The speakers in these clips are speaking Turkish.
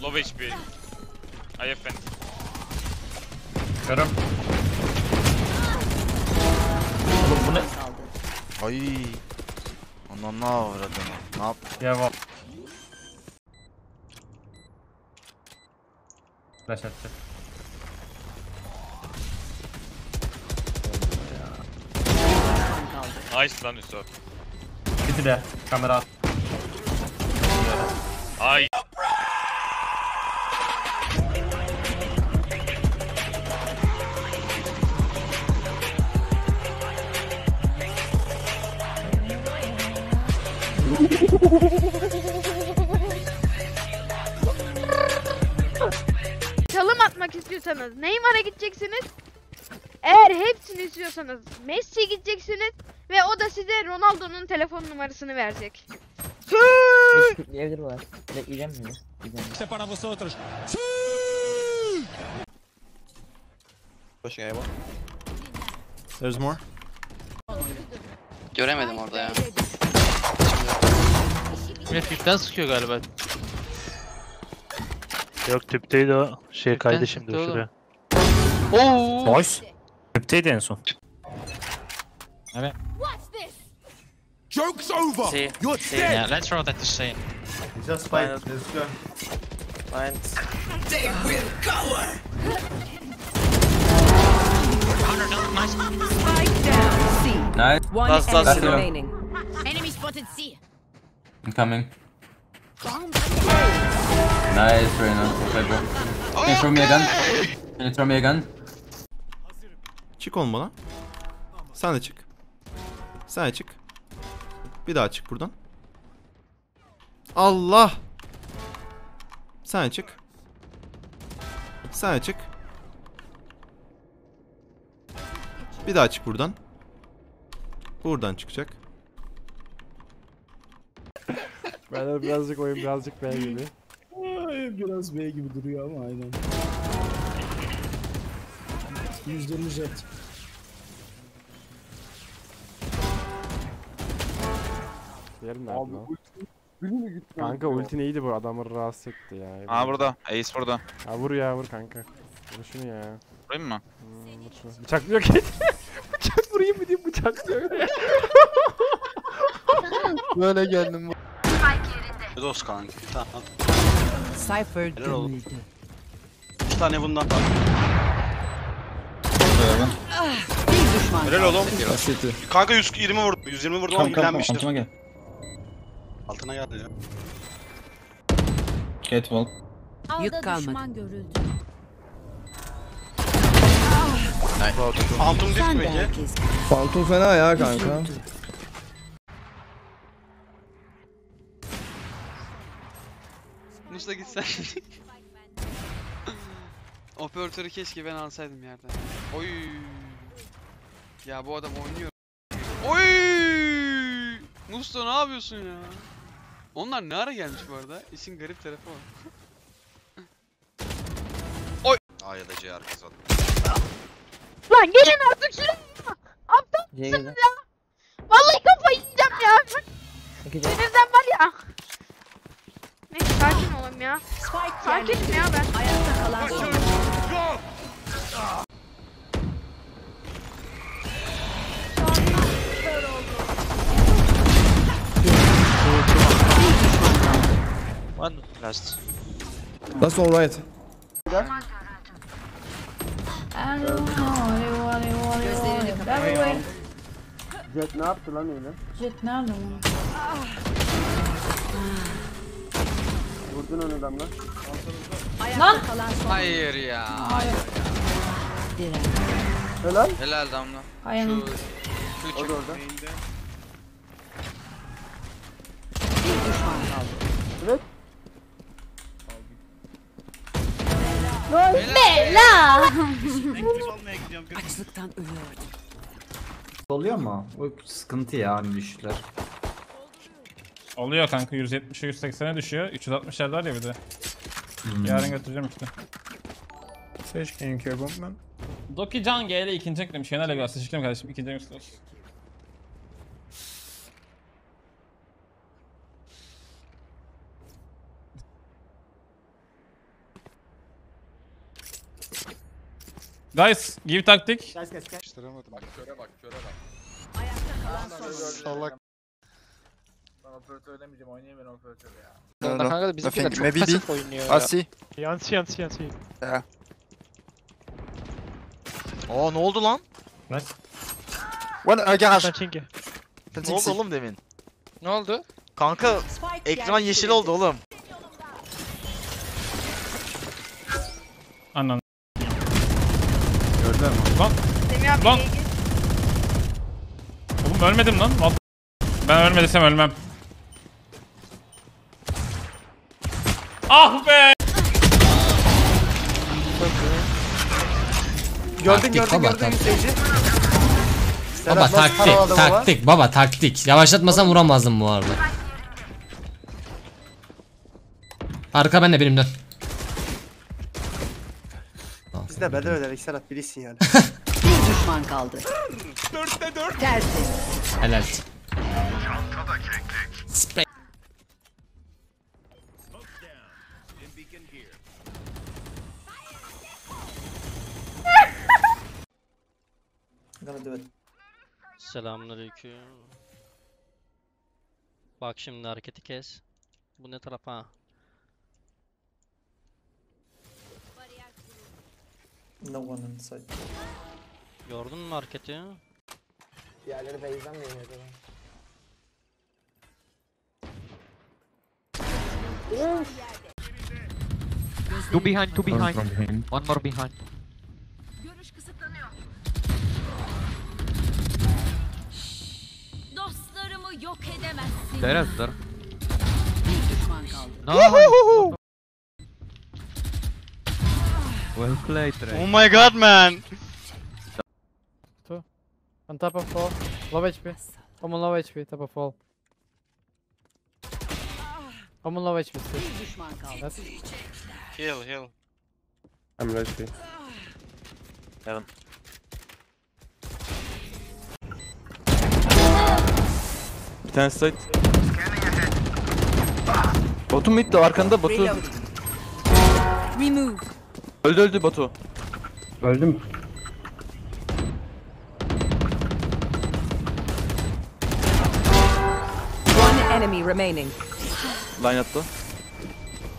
Low HP. I have been. Karım. Oğlum bu ne? Ay. Anam ne avradım? Ne yap? Ya bak. Flash attı. Nice lan Yusuf. Bitti de kamera at. Ay. Çalım atmak istiyorsanız Neymar'a gideceksiniz. Eğer hepsini istiyorsanız Messi'ye gideceksiniz. Ve o da size Ronaldo'nun telefon numarasını verecek. Diyebilir var. İrem mi? İşte para vosotros. Koşun Ayva. There's more. Göremedim orada ya. Millet tüpten sıkıyor galiba. Yok tüpteydi o. Şey kaydı şimdi şuraya. Ooo. Nice. Tüpteydi en son. Evet. Joke's over. See, you're dead. Yeah, let's roll that to see. Just fight. Let's go. Fine. They will cover. 100 nice. Spike down. See. Nice. One enemy remaining. Enemy spotted C. I'm coming. Nice, Reyna. Can you throw me a gun? Can you throw me a gun? Çık oğlum bana. Sen de çık. Sen de çık. Bir daha çık buradan. Allah. Sen de çık. Sen de çık. Bir daha çık buradan. Buradan çıkacak. Ben birazcık oyun birazcık B gibi. Biraz B gibi duruyor ama aynen. %100 Jet. Abi ulti. Kanka ulti neydi bu? Adamı rahatsız etti ya. Aa burada. Ace burada. Ha vur ya vur kanka. Vur şunu ya. Vurayım mı? Hmm, bıçaklıyor ki. Bıçak vurayım mı diyeyim bıçaklıyor. Böyle geldim. Dost kanka. Tamam. Cipher dönüldü. 3 tane bundan. Bir düşman. Helal oğlum. Kanka 120 vurdu. 120 vurdu ama ilgilenmiştir. Altına geldi ya. Catwalk. Yük kalmadı. Phantom düştü peki. Phantom fena ya kanka. Nuşla gitsen. Operatörü keşke ben alsaydım yerden. Oy. Ya bu adam oynuyor. Oy. Musto ne yapıyorsun ya? Onlar ne ara gelmiş bu arada? İşin garip tarafı var. Oy! A ya da C arkası var. Lan gelin artık şuraya! Aptal mısınız ya? Vallahi kafayı yiyeceğim ya! Benimden var ya! Neyse sakin olalım ya. Sakinim ya ben. Ayakta kalan son. One last. That's all right. I don't know. Jet ne yaptı lan öyle? Jet nerede lan? Vurdun onu Damla. Lan! Hayır ya. Hayır. Helal. Helal Damla. Aynen. O da orada. Bir düşman kaldı. Evet. Bela! Açlıktan ölüyordum. Oluyor mu? O sıkıntı ya hani düşüşler. Oluyor kanka 170'e 180'e düşüyor. 360'lar ya bir de. Hmm. Yarın götüreceğim işte. Seç kanka bombman. Doki Can GL ikinci eklemiş. Şenal'e biraz seçelim kardeşim. İkinci eklemiş. Guys, give taktik. Guys, guys, guys. Çıtıramadım. Bak köre bak, köre bak. Ayakta kalan son. Salak. Ben operatör ödemeyeceğim, oynayamıyorum operatörü ya. Onda kanka da bizimkiler çok pasif oynuyor ya. Asi. Yansi, yansi, yansi. Ya. Aa ne oldu lan? Ne? One again. Ne oldu oğlum demin? Ne oldu? Kanka ekran yeşil oldu oğlum. Ananı. Gördün mü? Lan. Lan. Oğlum ölmedim lan. Ben ölmediysem ölmem. Ah be. Gördün seyirci. Baba taktik, taktik baba taktik. Yavaşlatmasam vuramazdım bu arada. Arka benle benimden. Biz de bedel ödedik Serhat bilirsin yani. Bir düşman kaldı. 4'te 4. Tersin. Helal. Spray. Selamünaleyküm. Bak şimdi hareketi kes. Bu ne tarafa? No one inside. Gördün mü hareketi? Diğerleri beyzden mi yeniyordu? Two behind, two behind. One more behind. Görüş kısıtlanıyor. Dostlarımı yok edemezsin. Derezler. Bir düşman kaldı. Well played, right? Oh my god, man! Two. On top of fall. Low HP. I'm on low HP, top of fall. I'm on low HP. Heal, heal. I'm low HP. Heaven. Bir tane side. Batu mid de arkanda Batu. Remove. Öldü öldü Batu. Öldü mü? One enemy remaining. Line attı.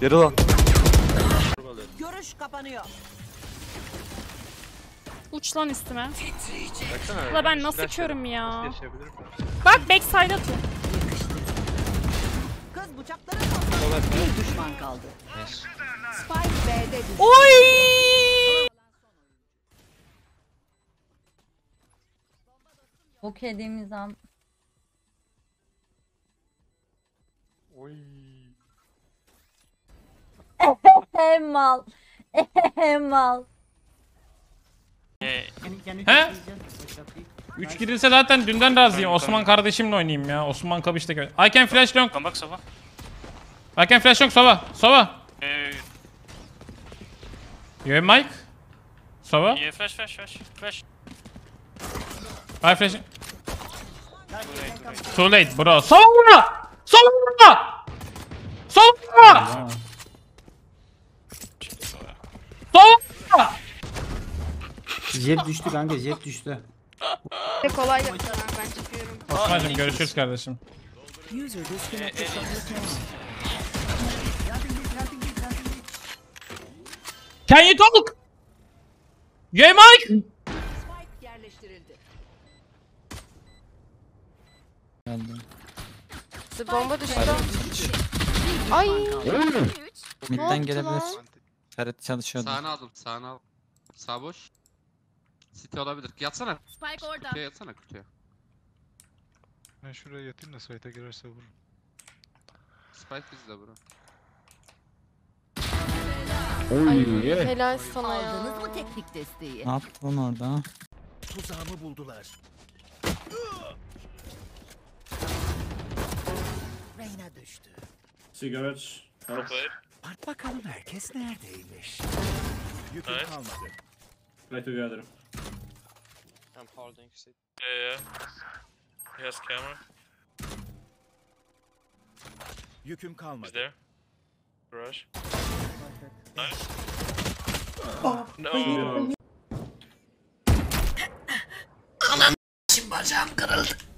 Yere lan. Görüş kapanıyor. Uç lan üstüme. Ula ben nasıl körüm ya? Bak backside atıyor. Kız bıçakları topla. Bir düşman kaldı. Yes. Oy! Bok yediğimiz an. Oy! Mal. Mal. He? 3 girilse zaten dünden razıyım. Osman kardeşimle oynayayım ya. Osman kabişte gör. I can flash long. Come back Sova. I can flash long Sova. Sova. You have mic? Sova? Yeah, flash, flash, flash, flash. I flash. Too late, bro. Sova! Sova! Sova! Sova! Jet düştü kanka, jet düştü. Kolay gelsin abi, ben çıkıyorum. Osman'cım görüşürüz kardeşim. Can you talk? Game mic? Spike yerleştirildi. Bomba düştü. Ay. Midden gelebilir. Serhat çalışıyordu. Sağını aldım, sağını aldım. Sağ boş. Site olabilir. Yatsana. Spike orada. Kutuya yatsana kutuya. Ben şuraya yatayım da site'e girerse vururum. Spike bizi de vurur. Oy ye. Helal sana ya. Aldınız mı teknik desteği? Ne yaptın orada? Tuzağımı buldular. Reyna düştü. Sigaret. Bak bakalım herkes neredeymiş. Yüküm kalmadı. Right together. I'm holding it. Yeah, yeah. He has camera. Yüküm kalmadı. Is there? Rush. Nice. No. Bacağım kırıldı.